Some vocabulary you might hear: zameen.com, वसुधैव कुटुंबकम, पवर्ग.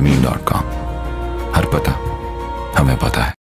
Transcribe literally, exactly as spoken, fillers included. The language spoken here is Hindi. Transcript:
ज़मीन डॉट कॉम। हर पता हमें पता है।